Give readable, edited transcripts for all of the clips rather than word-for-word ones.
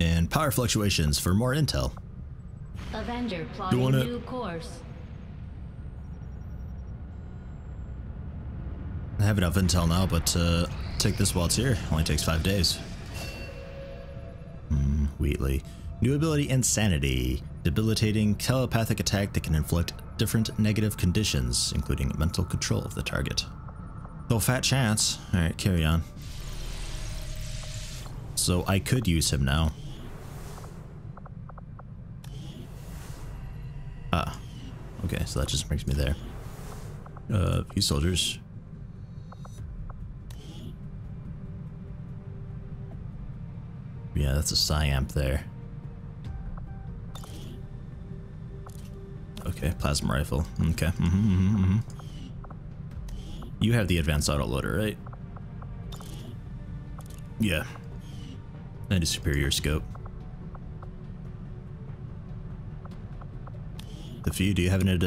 and power fluctuations for more intel. Avenger plotting new course. I have enough intel now, but take this while it's here. Only takes 5 days. Wheatley. New ability Insanity. Debilitating telepathic attack that can inflict different negative conditions, including mental control of the target. Though fat chance. Alright, carry on. So I could use him now. Ah. Okay, so that just brings me there. Few soldiers. Yeah, that's a Psyamp there. Okay, plasma rifle. Okay. You have the advanced autoloader, right? Yeah. And a superior scope. The few, do you have any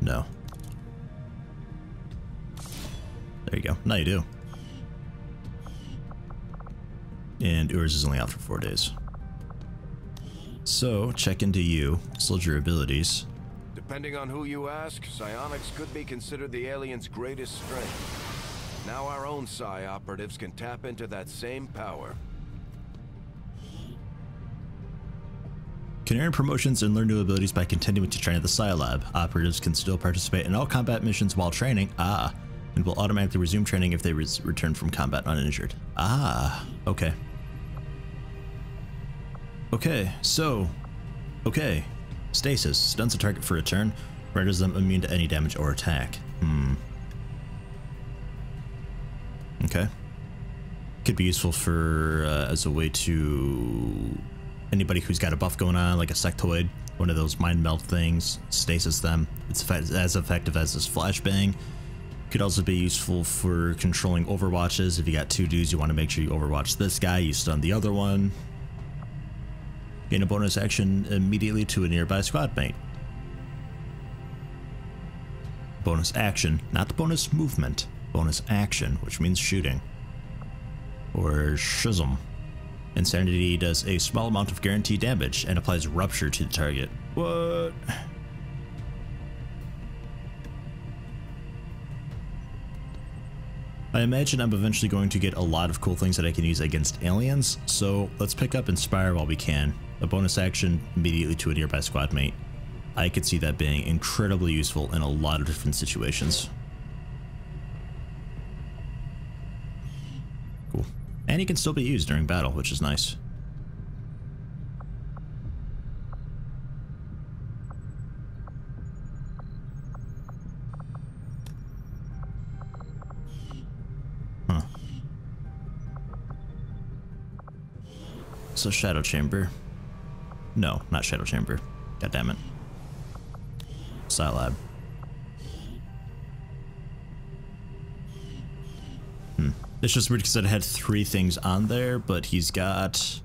No. There you go. Now you do. And Urs is only out for 4 days. So, check into you. Soldier abilities. Depending on who you ask, psionics could be considered the alien's greatest strength. Now our own psi operatives can tap into that same power. Can earn promotions and learn new abilities by continuing to train at the Psi Lab. Operatives can still participate in all combat missions while training. Ah. And will automatically resume training if they return from combat uninjured. Ah, okay. Okay, so, okay. Stasis stuns a target for a turn, renders them immune to any damage or attack. Okay. Could be useful for, as a way to anybody who's got a buff going on, like a Sectoid, one of those mind meld things, stasis them. It's as effective as this flashbang. Could also be useful for controlling overwatches. If you got two dudes, you want to make sure you overwatch this guy, you stun the other one. Gain a bonus action immediately to a nearby squad mate. Bonus action, not bonus movement. Bonus action, which means shooting. Or schism. Insanity does a small amount of guaranteed damage and applies rupture to the target. What? I imagine I'm eventually going to get a lot of cool things that I can use against aliens, so let's pick up Inspire while we can. A bonus action immediately to a nearby squad mate. I could see that being incredibly useful in a lot of different situations. Cool. And it can still be used during battle, which is nice. So Shadow Chamber. No, not Shadow Chamber. God damn it. Psi Lab. It's just weird because it had 3 things on there, but he's got...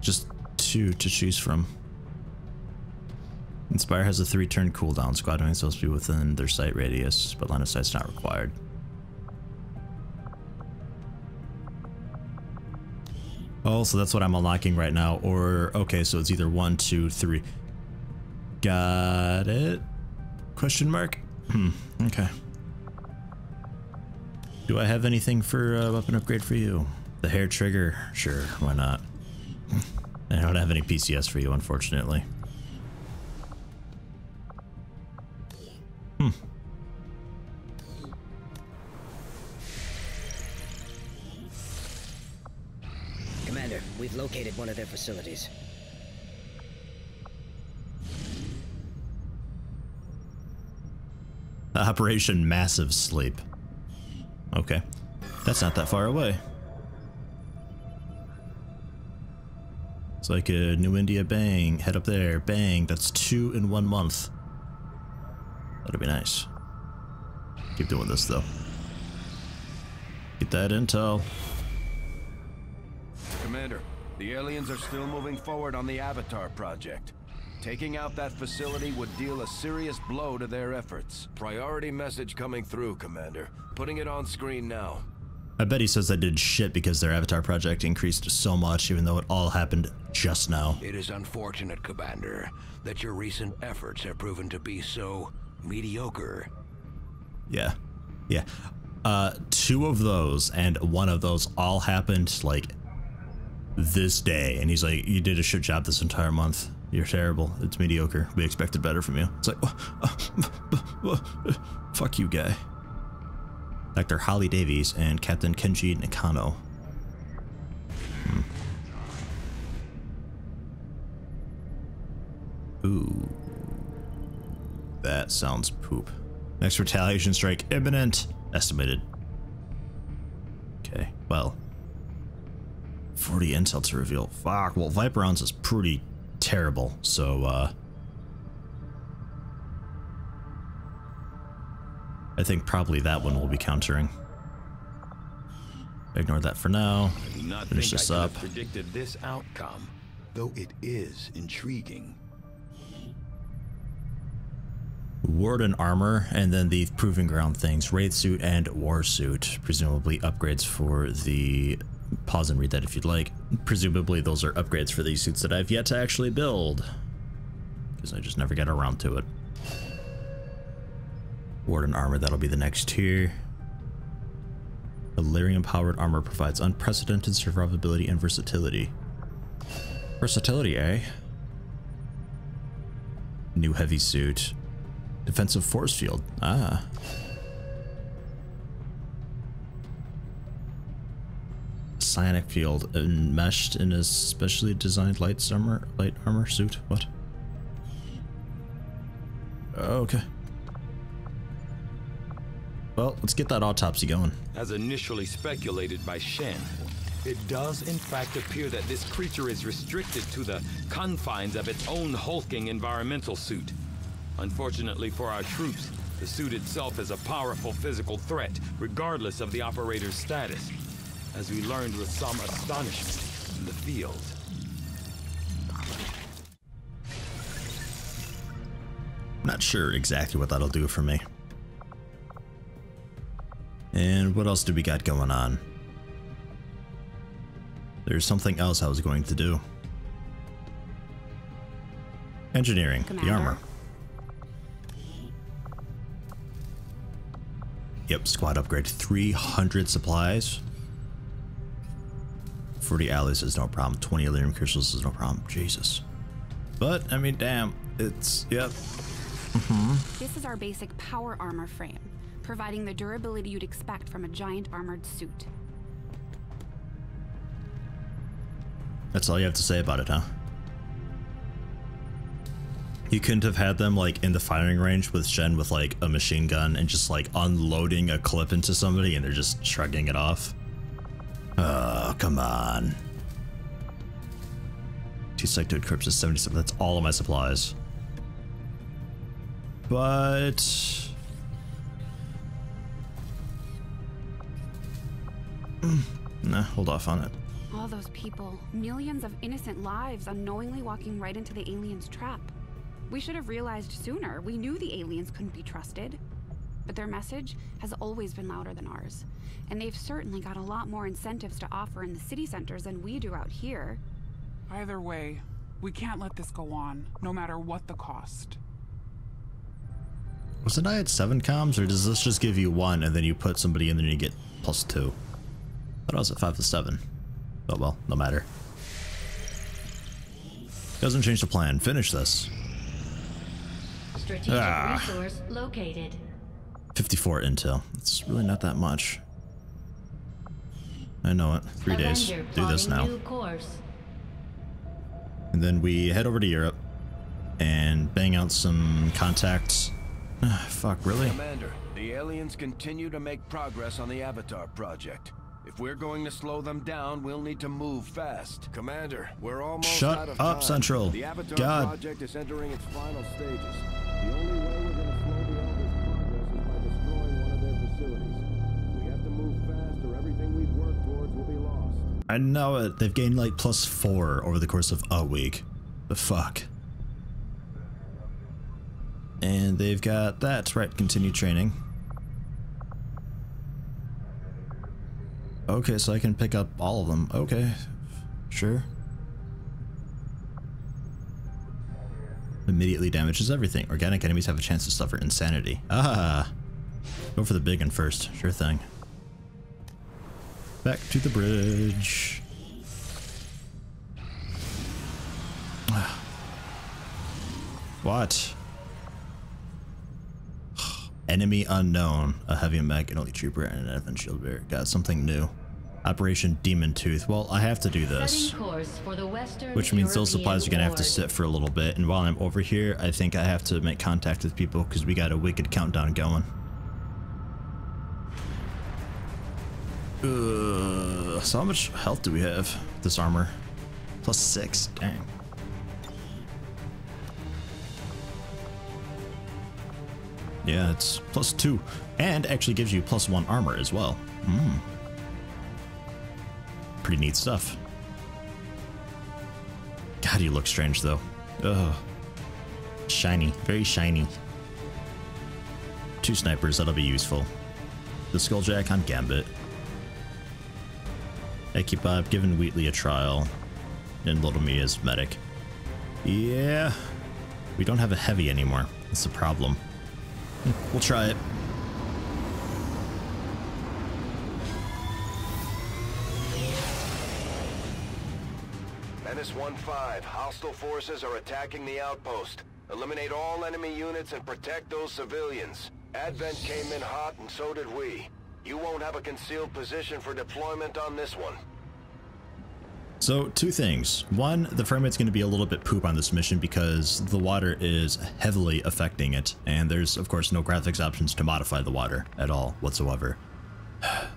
just 2 to choose from. Inspire has a 3-turn cooldown. Squad mates supposed to be within their sight radius, but line of sight's not required. Oh, so that's what I'm unlocking right now, or okay, so it's either 1, 2, 3. Got it? Question mark? Okay. Do I have anything for a weapon upgrade for you? The hair trigger? Sure, why not? I don't have any PCS for you, unfortunately. We've located one of their facilities. Operation Massive Sleep. Okay. That's not that far away. It's like a New India bang. Head up there. Bang. That's 2 in 1 month. That'd be nice. Keep doing this though. Get that intel. Commander, the aliens are still moving forward on the Avatar project. Taking out that facility would deal a serious blow to their efforts. Priority message coming through, Commander. Putting it on screen now. I bet he says they did shit because their Avatar project increased so much, even though it all happened just now. It is unfortunate, Commander, that your recent efforts have proven to be so mediocre. Yeah. Yeah. Two of those and one of those all happened, like, this day. And he's like, you did a shit job this entire month. You're terrible. It's mediocre. We expected better from you. It's like, fuck you, guy. Dr. Holly Davies and Captain Kenji Nakano. Ooh. That sounds poop. Next retaliation strike imminent. Estimated. Okay, well. 40 intel to reveal. Fuck, well, Viperons is pretty terrible, so, I think probably that one we'll be countering. Ignore that for now. Finish this up. I predicted this outcome, though it is intriguing. Warden Armor, and then the Proving Ground things. Wraith Suit and War Suit. Presumably upgrades for the... Pause and read that if you'd like. Presumably those are upgrades for these suits that I've yet to actually build. Because I just never got around to it. Warden Armor, that'll be the next tier. Illyrium powered armor provides unprecedented survivability and versatility. Versatility, eh? New heavy suit. Defensive force field. Ah. Psionic field enmeshed in a specially designed light armor suit. What? Okay. Well, let's get that autopsy going. As initially speculated by Shen, it does in fact appear that this creature is restricted to the confines of its own hulking environmental suit. Unfortunately for our troops, the suit itself is a powerful physical threat, regardless of the operator's status, as we learned with some astonishment in the field. Not sure exactly what that'll do for me. And what else do we got going on? There's something else I was going to do. Engineering, Commander. The armor. Yep, squad upgrade, 300 supplies. 40 alloys is no problem, 20 Illyrium crystals is no problem, Jesus. But, I mean, damn, it's, yep. This is our basic power armor frame, providing the durability you'd expect from a giant armored suit. That's all you have to say about it, huh? You couldn't have had them, like, in the firing range with Shen with, like, a machine gun and just, like, unloading a clip into somebody and they're just shrugging it off. Oh, come on. 2 Sectoid Crips is 77. That's all of my supplies. But... nah, hold off on it. All those people, millions of innocent lives unknowingly walking right into the aliens' trap. We should have realized sooner. We knew the aliens couldn't be trusted. But their message has always been louder than ours. And they've certainly got a lot more incentives to offer in the city centers than we do out here. Either way, we can't let this go on, no matter what the cost. Wasn't I at 7 comms, or does this just give you 1 and then you put somebody in there and you get +2? I thought I was at 5 to 7. Oh well, no matter. Doesn't change the plan. Finish this. Strategic resource located. 54 intel. It's really not that much. I know it. 3 days. Do this now. And then we head over to Europe and bang out some contacts. Fuck, really? Commander, the aliens continue to make progress on the Avatar project. If we're going to slow them down, we'll need to move fast. Commander, we're almost out of time. Shut up, Central. The Avatar project is entering its final stages. The only way we're going to slow the Elders' progress is by destroying one of their facilities. We have to move fast or everything we've worked towards will be lost. I know it. They've gained like +4 over the course of a week. The fuck. And they've got that, right, continue training. Okay, so I can pick up all of them. Okay, sure. Immediately damages everything. Organic enemies have a chance to suffer insanity. Ah! Go for the big one first. Sure thing. Back to the bridge. What? Enemy unknown. A heavy mech, an elite trooper, and an advent shield bearer. Got something new. Operation Demon Tooth. Well, I have to do this. Which means those supplies are going to have to sit for a little bit. And while I'm over here, I think I have to make contact with people because we got a wicked countdown going. So how much health do we have? This armor. Plus 6. Dang. Yeah, it's plus 2. And actually gives you plus 1 armor as well. Hmm. Pretty neat stuff. God, you look strange though. Ugh. Shiny, very shiny. 2 snipers, that'll be useful. The Skulljack on Gambit. Equipab, giving Wheatley a trial. And Little Me as medic. Yeah. We don't have a heavy anymore. That's the problem. We'll try it. Menace 1-5, hostile forces are attacking the outpost. Eliminate all enemy units and protect those civilians. Advent came in hot and so did we. You won't have a concealed position for deployment on this one. So, 2 things. 1, the frame rate's going to be a little bit poop on this mission because the water is heavily affecting it. And there's, of course, no graphics options to modify the water at all whatsoever.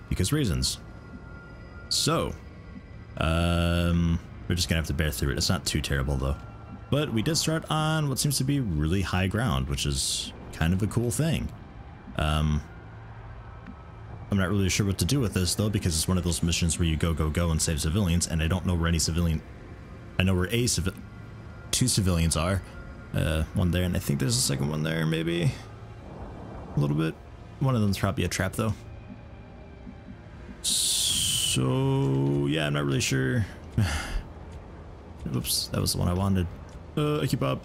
Because reasons. So, we're just gonna have to bear through it. It's not too terrible though. But we did start on what seems to be really high ground, which is kind of a cool thing. I'm not really sure what to do with this though, because it's one of those missions where you go, go, go and save civilians, and I don't know where any civilian... I know where two civilians are. One there, and I think there's a second one there, maybe? A little bit. One of them's probably a trap though. So... yeah, I'm not really sure... Oops, that was the one I wanted. Equipab,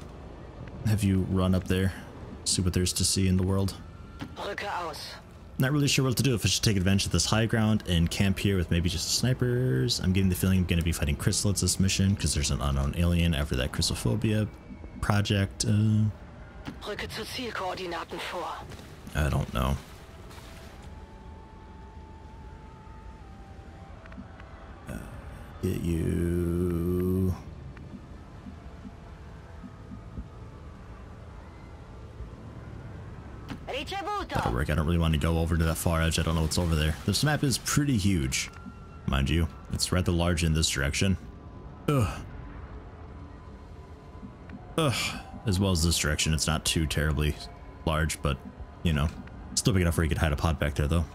have you run up there? See what there's to see in the world. Not really sure what to do, if I should take advantage of this high ground and camp here with maybe just snipers. I'm getting the feeling I'm going to be fighting Chrysalids this mission because there's an unknown alien after that Chrysophobia project. I don't know. Get you... that'll work. I don't really want to go over to that far edge. I don't know what's over there. This map is pretty huge, mind you. It's rather large in this direction. Ugh. Ugh. As well as this direction. It's not too terribly large, but, you know, still big enough where you could hide a pod back there, though.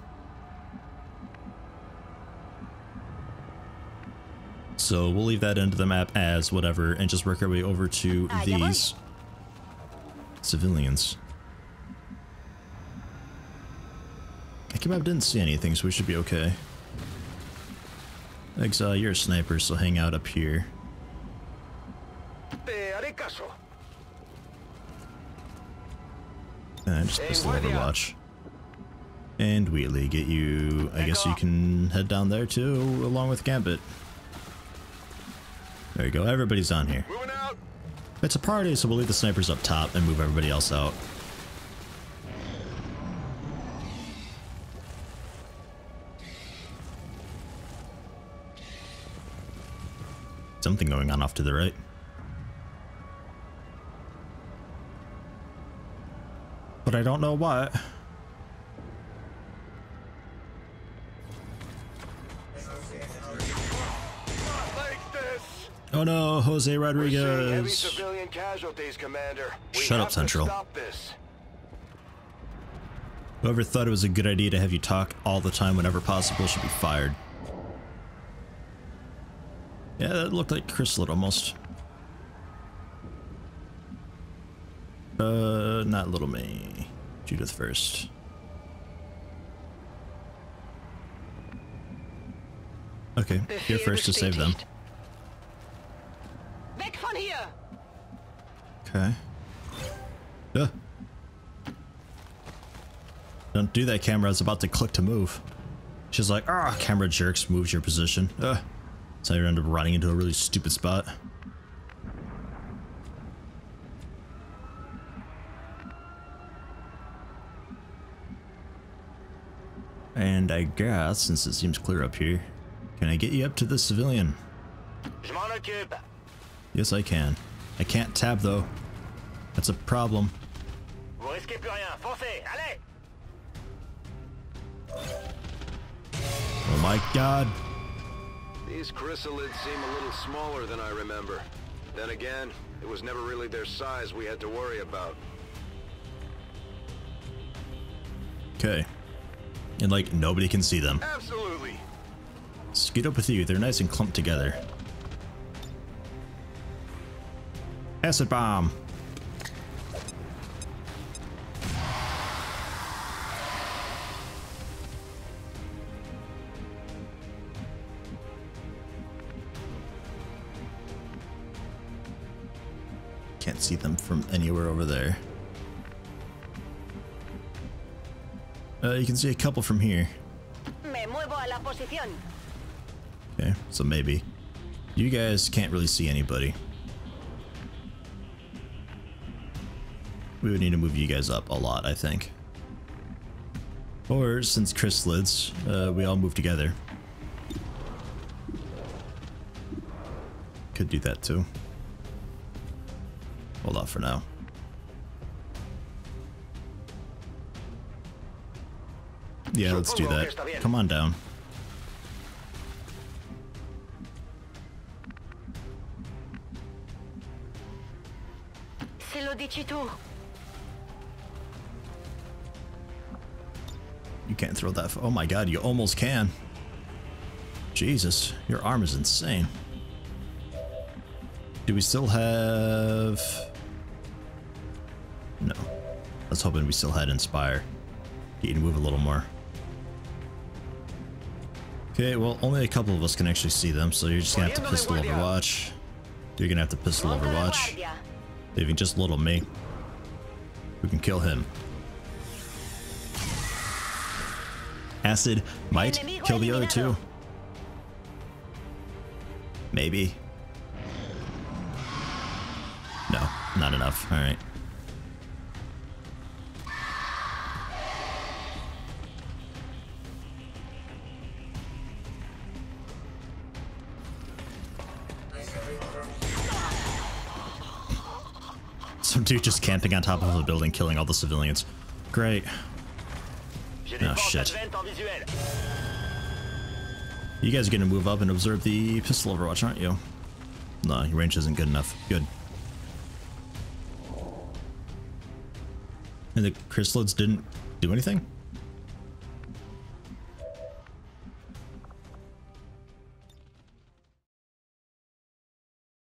So we'll leave that into the map as whatever and just work our way over to these civilians. I came up, didn't see anything, so we should be okay. Exile, you're a sniper, so hang out up here. And I just pistol overwatch. And Wheatley, get you. I guess you can head down there too, along with Gambit. There you go, everybody's on here. It's a party, so we'll leave the snipers up top and move everybody else out. Something going on off to the right. But I don't know what. Oh no, Jose Rodriguez. Heavy civilian casualties, Commander. Shut up, Central. Whoever thought it was a good idea to have you talk all the time whenever possible should be fired. Yeah, that looked like Chrysalid almost. Not little May. Judith first. Okay, here first to save them. Okay. Duh. Don't do that, camera. I was about to click to move. She's like, ah, camera jerks, moves your position. Ugh. So you end up running into a really stupid spot. And I guess, since it seems clear up here, can I get you up to the civilian? Yes, I can. I can't tab, though. That's a problem. Oh my god. These Chrysalids seem a little smaller than I remember. Then again, it was never really their size we had to worry about. Okay. And like, nobody can see them. Absolutely. Scoot up with you. They're nice and clumped together. Acid bomb. Can't see them from anywhere over there. You can see a couple from here. Okay, so maybe. You guys can't really see anybody. We would need to move you guys up a lot, I think. Or, since Chrysalids, we all move together. Could do that too. Hold off for now. Yeah, let's do that. Come on down. You can't throw that. Oh my god, you almost can. Jesus, your arm is insane. Do we still have... No. I was hoping we still had Inspire. You can move a little more. Okay, well, only a couple of us can actually see them, so you're just gonna have to pistol overwatch. You're gonna have to pistol overwatch. Leaving just little me. We can kill him. Acid might kill the other two. Maybe. No, not enough. Alright. Some dude just camping on top of a building, killing all the civilians. Great. Oh shit. You guys are gonna move up and observe the pistol overwatch, aren't you? No, your range isn't good enough. Good. And the Chrysalids didn't do anything?